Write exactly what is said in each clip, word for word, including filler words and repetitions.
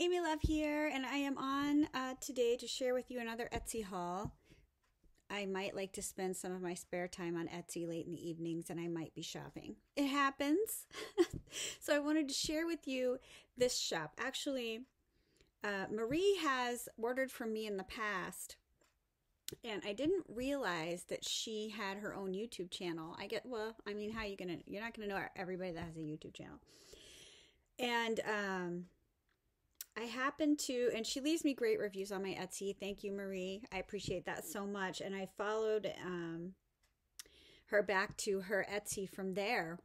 Amy Love here, and I am on uh, today to share with you another Etsy haul. I might like to spend some of my spare time on Etsy late in the evenings, and I might be shopping. It happens. So I wanted to share with you this shop. Actually, uh, Marie has ordered from me in the past, and I didn't realize that she had her own YouTube channel. I get, well, I mean, how are you gonna, you're not gonna know everybody that has a YouTube channel. And, um, I happen to, and she leaves me great reviews on my Etsy. Thank you, Marie. I appreciate that so much. And I followed um, her back to her Etsy from there.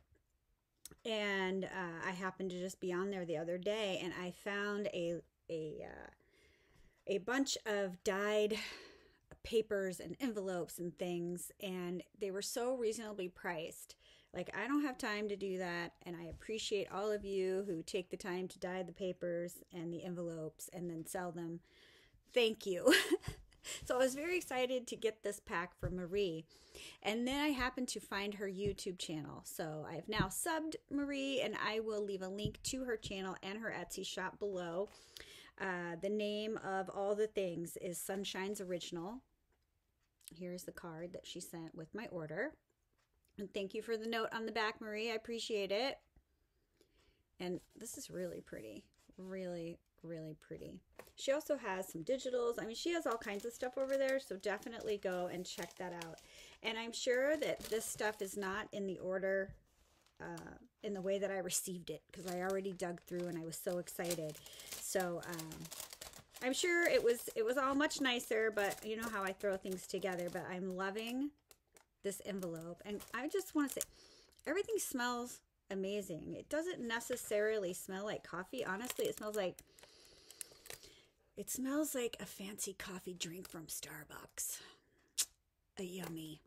And uh, I happened to just be on there the other day, and I found a a uh, a bunch of dyed papers and envelopes and things, and they were so reasonably priced. Like, I don't have time to do that, and I appreciate all of you who take the time to dye the papers and the envelopes and then sell them. Thank you. So I was very excited to get this pack from Marie, and then I happened to find her YouTube channel. So I've now subbed Marie, and I will leave a link to her channel and her Etsy shop below. Uh, the name of all the things is Sunshine's Original. Here's the card that she sent with my order. And thank you for the note on the back, Marie. I appreciate it. And this is really pretty. Really, really pretty. She also has some digitals. I mean, she has all kinds of stuff over there, so definitely go and check that out. And I'm sure that this stuff is not in the order uh, in the way that I received it, because I already dug through and I was so excited. So um, I'm sure it was, it was all much nicer, but you know how I throw things together. But I'm loving this envelope. And I just want to say, everything smells amazing. It doesn't necessarily smell like coffee. Honestly, it smells like, it smells like a fancy coffee drink from Starbucks. A yummy.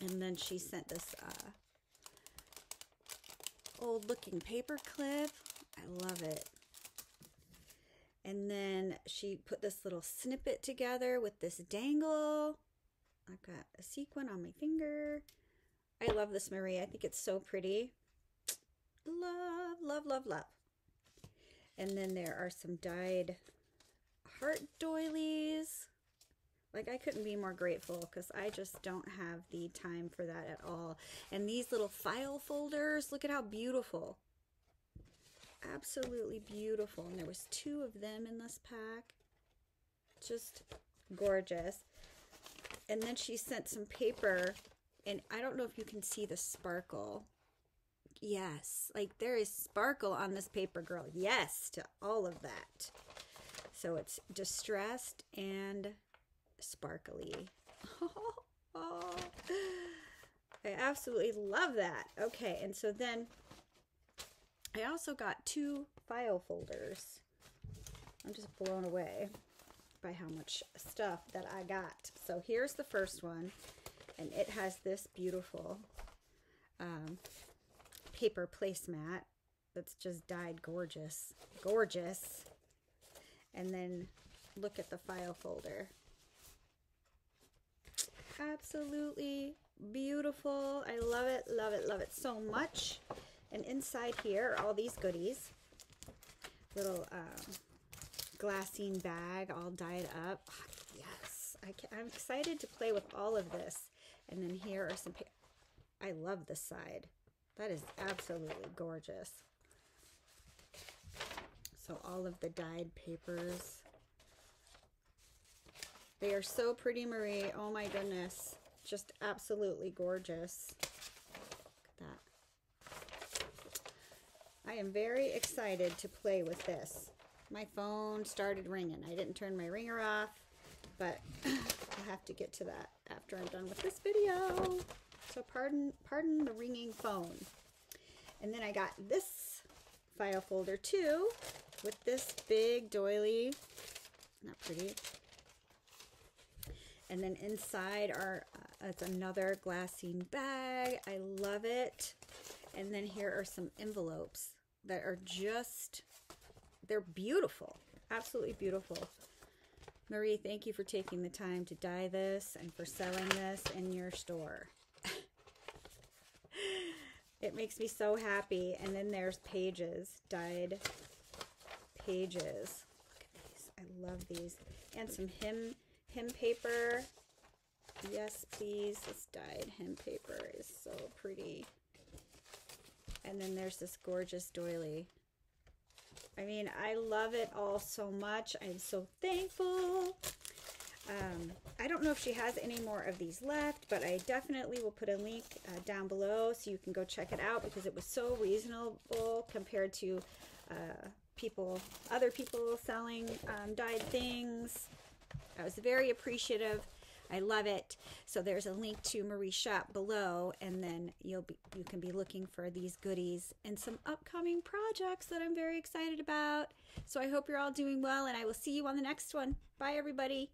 And then she sent this uh, old looking paper clip. I love it. And then she put this little snippet together with this dangle. I've got a sequin on my finger. I love this, Marie. I think it's so pretty. Love, love, love, love. And then there are some dyed heart doilies. Like, I couldn't be more grateful, because I just don't have the time for that at all. And these little file folders, look at how beautiful. Absolutely beautiful. And there was two of them in this pack. Just gorgeous. And then she sent some paper, and I don't know if you can see the sparkle. Yes, like there is sparkle on this paper, girl. Yes to all of that. So it's distressed and sparkly. Oh, oh. I absolutely love that. Okay, and so then I also got two file folders. I'm just blown away by how much stuff that I got. So here's the first one, and it has this beautiful um, paper placemat that's just dyed gorgeous, gorgeous. And then look at the file folder. Absolutely beautiful. I love it, love it, love it so much. And inside here are all these goodies. Little, um, glassine bag all dyed up. Oh, yes, I can, I'm excited to play with all of this. And then here are some, I love this side. That is absolutely gorgeous. So all of the dyed papers. They are so pretty, Marie. Oh my goodness. Just absolutely gorgeous. Look at that. I am very excited to play with this. My phone started ringing. I didn't turn my ringer off, but I'll have to get to that after I'm done with this video. So pardon, pardon the ringing phone. And then I got this file folder too, with this big doily. Isn't that pretty? And then inside are, uh, it's another glassine bag. I love it. And then here are some envelopes that are just, they're beautiful, absolutely beautiful. Marie, thank you for taking the time to dye this and for selling this in your store. It makes me so happy. And then there's pages, dyed pages. Look at these. I love these. And some hem, hem paper. Yes, please. This dyed hem paper is so pretty. And then there's this gorgeous doily. I mean, I love it all so much. I'm so thankful. Um, I don't know if she has any more of these left, but I definitely will put a link uh, down below so you can go check it out, because it was so reasonable compared to uh, people, other people selling um, dyed things. I was very appreciative. I love it. So there's a link to Marie's shop below, and then you'll be, you can be looking for these goodies and some upcoming projects that I'm very excited about. So I hope you're all doing well, and I will see you on the next one. Bye, everybody.